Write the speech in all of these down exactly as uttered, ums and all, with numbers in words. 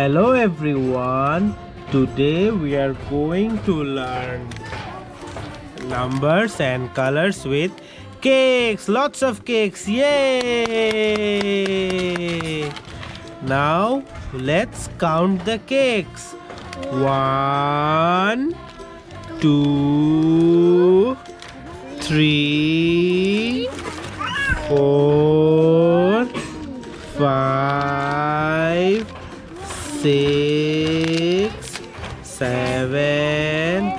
Hello everyone, today we are going to learn numbers and colors with cakes, lots of cakes, yay! Now let's count the cakes. One, two, three, four, five, six, seven,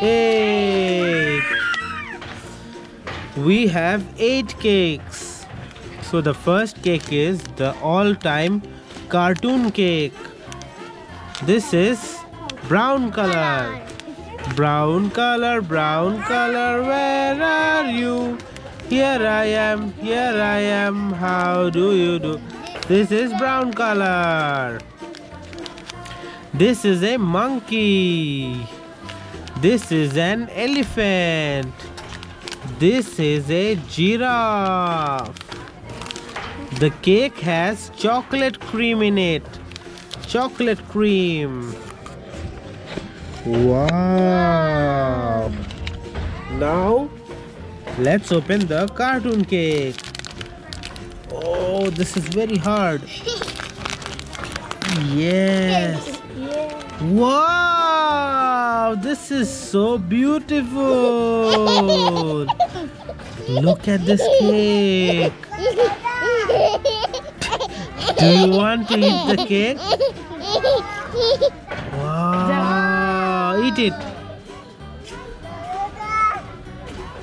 eight. We have eight cakes. So the first cake is the all-time cartoon cake. This is brown color. Brown color, brown color, where are you? Here I am, here I am, how do you do? This is brown color. This is a monkey. This is an elephant. This is a giraffe. The cake has chocolate cream in it. Chocolate cream. Wow! Now, let's open the cartoon cake. Oh, this is very hard. Yes! Wow! This is so beautiful! Look at this cake! Do you want to eat the cake? Wow! Eat it!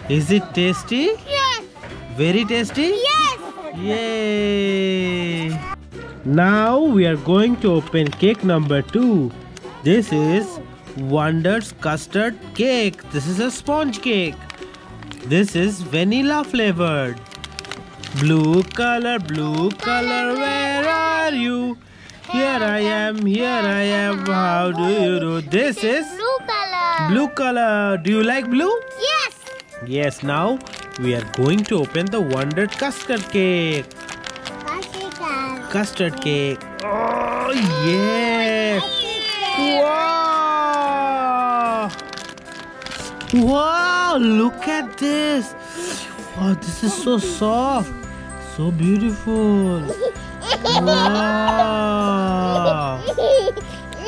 Is it tasty? Yes! Very tasty? Yes! Yay! Now we are going to open cake number two. This is Wonder's custard cake. This is a sponge cake. This is vanilla flavored. Blue color, blue color, where are you? Here I am, here I am, how do you do? This is blue color. Blue color. Do you like blue? Yes! Yes, now we are going to open the Wonder custard cake. Custard, custard cake. Oh, yes! Wow! Wow! Look at this. Oh, this is so soft, so beautiful. Wow!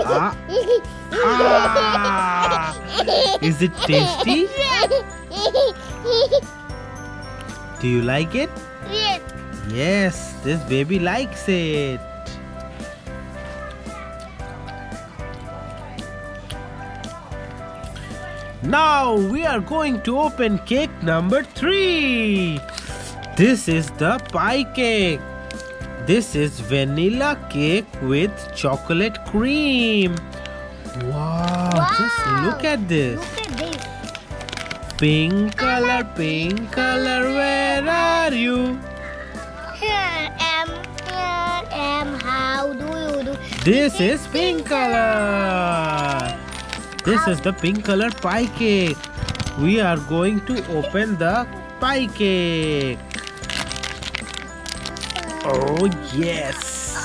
Ah. Ah. Is it tasty? Do you like it? Yes. Yes, this baby likes it. Now we are going to open cake number three. This is the pie cake. This is vanilla cake with chocolate cream. Wow, wow. Just look at this. Look at this. Pink color, pink color, where are you? Here am, here am, how do you do? This is pink color. This is the pink color pie cake. We are going to open the pie cake. Oh yes!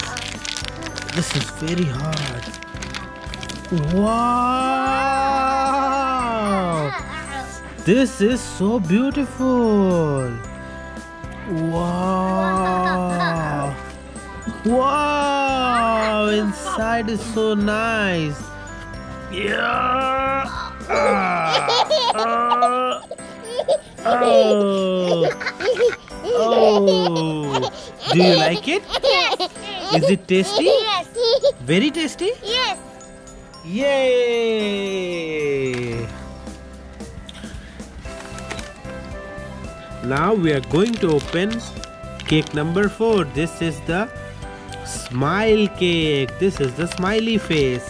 This is very hard. Wow! This is so beautiful. Wow. Wow. Inside is so nice. Yeah. Ah. Ah. Oh. Oh. Do you like it? Yes. Is it tasty? Yes. Very tasty? Yes. Yay. Now we are going to open cake number four. This is the smile cake. This is the smiley face.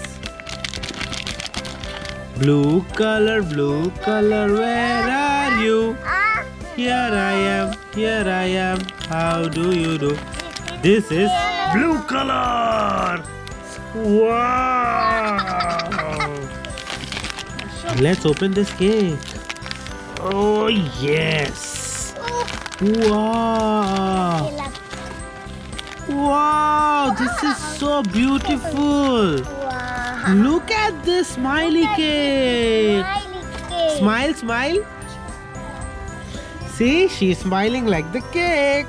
Blue color, blue color, where are you? Here I am, here I am, how do you do? This is blue color! Wow! Let's open this cake. Oh yes! Wow! Wow, this is so beautiful. Wow. Look at this smiley cake. Smile, smile. See, she's smiling like the cake.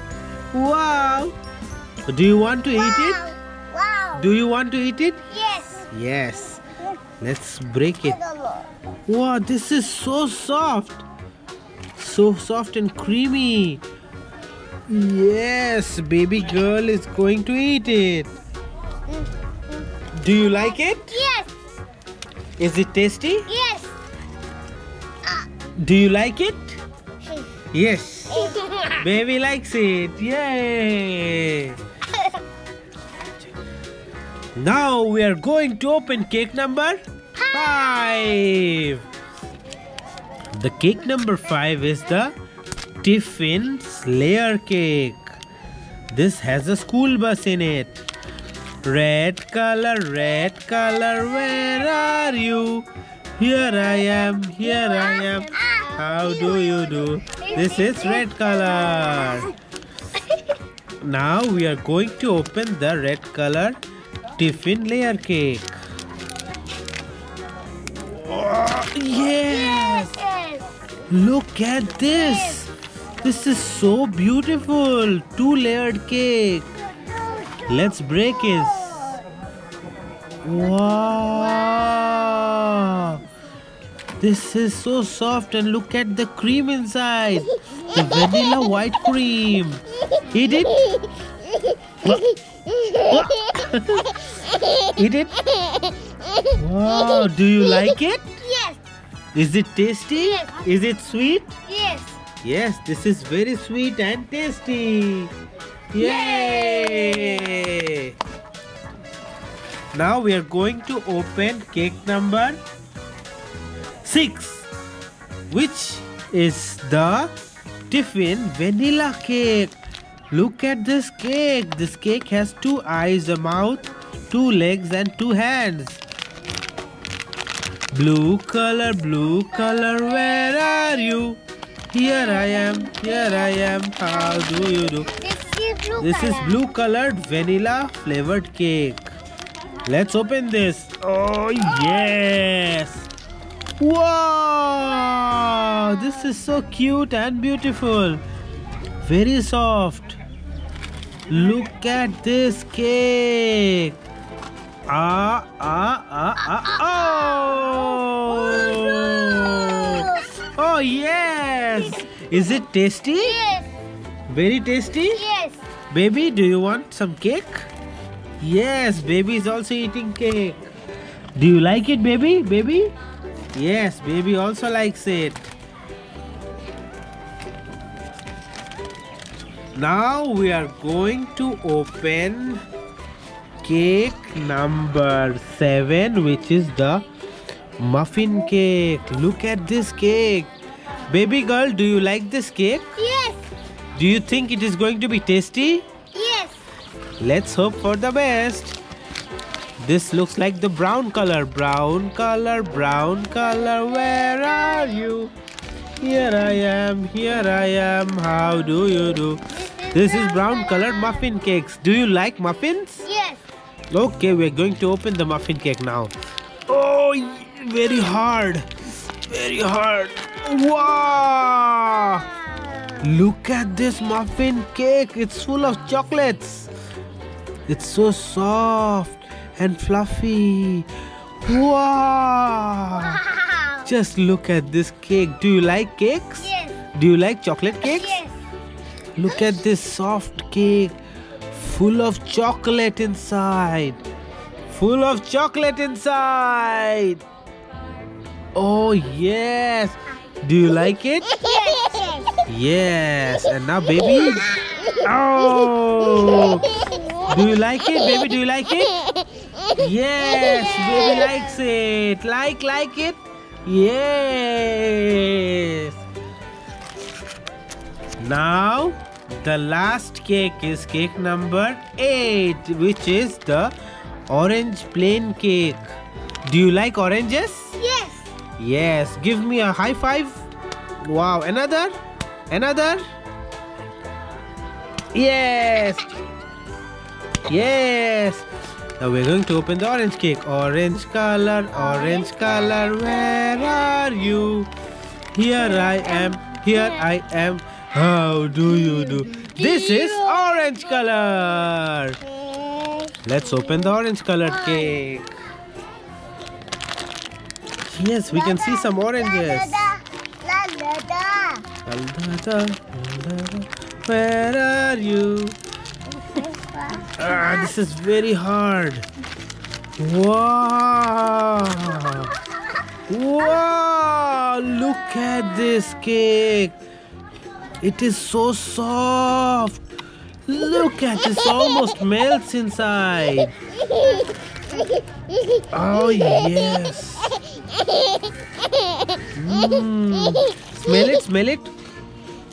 Wow. Do you want to eat it? Wow. Do you want to eat it? Yes. Yes. Let's break it. Wow, this is so soft. So soft and creamy. Yes, baby girl is going to eat it. Do you like it? Yes. Is it tasty? Yes. Uh, Do you like it? Yes. Baby likes it. Yay. Now we are going to open cake number five. The cake number five is the Tiffin's layer cake. This has a school bus in it. Red color, red color, where are you? Here I am, here I am. How do you do? This is red color. Now we are going to open the red color Tiffin layer cake. Oh, yes! Look at this. This is so beautiful. Two layered cake. Let's break it. Wow. This is so soft and look at the cream inside. The vanilla white cream. Eat it. Eat it. Wow. Do you like it? Yes. Is it tasty? Yes. Is it sweet? Yes. Yes, this is very sweet and tasty. Yay! Now we are going to open cake number six, which is the Tiffin vanilla cake. Look at this cake. This cake has two eyes, a mouth, two legs and two hands. Blue color, blue color, where are you? Here I am, here I am, how do you do? This is blue colored vanilla flavored cake. Let's open this. Oh yes! Wow! This is so cute and beautiful. Very soft. Look at this cake. Ah, ah, ah, ah, oh! Oh yeah! Is it tasty? Yes. Very tasty? Yes. Baby, do you want some cake? Yes, baby is also eating cake. Do you like it, baby? Baby? Yes, baby also likes it. Now we are going to open cake number seven, which is the muffin cake. Look at this cake. Baby girl, do you like this cake? Yes. Do you think it is going to be tasty? Yes. Let's hope for the best. This looks like the brown color. Brown color, brown color, where are you? Here I am, here I am, how do you do? This is brown colored muffin cakes. Do you like muffins? Yes. Okay, we're going to open the muffin cake now. Oh, very hard. Very hard. Wow! Look at this muffin cake. It's full of chocolates. It's so soft and fluffy. Wow! Wow. Just look at this cake. Do you like cakes? Yes. Do you like chocolate cakes? Yes. Look at this soft cake. Full of chocolate inside. Full of chocolate inside. Oh yes. Do you like it? Yes. Yes. And now baby. Oh. Do you like it, baby? Do you like it? Yes. Baby likes it. Like, like it? Yes. Now, the last cake is cake number eight, which is the orange plain cake. Do you like oranges? Yes. Yes, give me a high five. Wow, another, another. Yes. Yes! Now we're going to open the orange cake. Orange color, orange color, where are you? Here I am, here I am. How do you do? This is orange color. Let's open the orange colored cake. Yes, we can see some oranges. Where are you? Ah, this is very hard. Wow! Wow! Look at this cake. It is so soft. Look at this, almost melts inside. Oh yes. Mm. Smell it, smell it.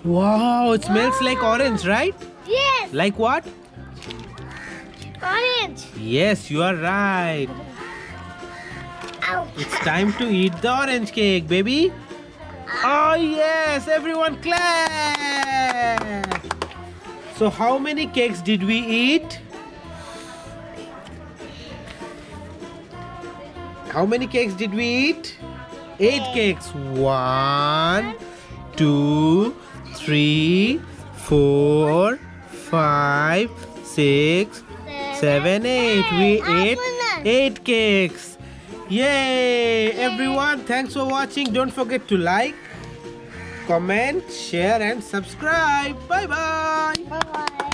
Wow, it smells like orange, right? Yes. Like what? Orange. Yes, you are right. Ow. It's time to eat the orange cake, baby. Oh yes, everyone clap. So how many cakes did we eat? How many cakes did we eat? Eight cakes. One, two, three, four, five, six, seven, eight. We ate eight cakes. Yay! Everyone, thanks for watching. Don't forget to like, comment, share and subscribe. Bye-bye. Bye-bye.